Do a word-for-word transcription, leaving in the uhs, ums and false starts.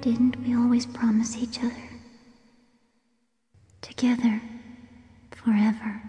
Didn't we always promise each other? Together, forever.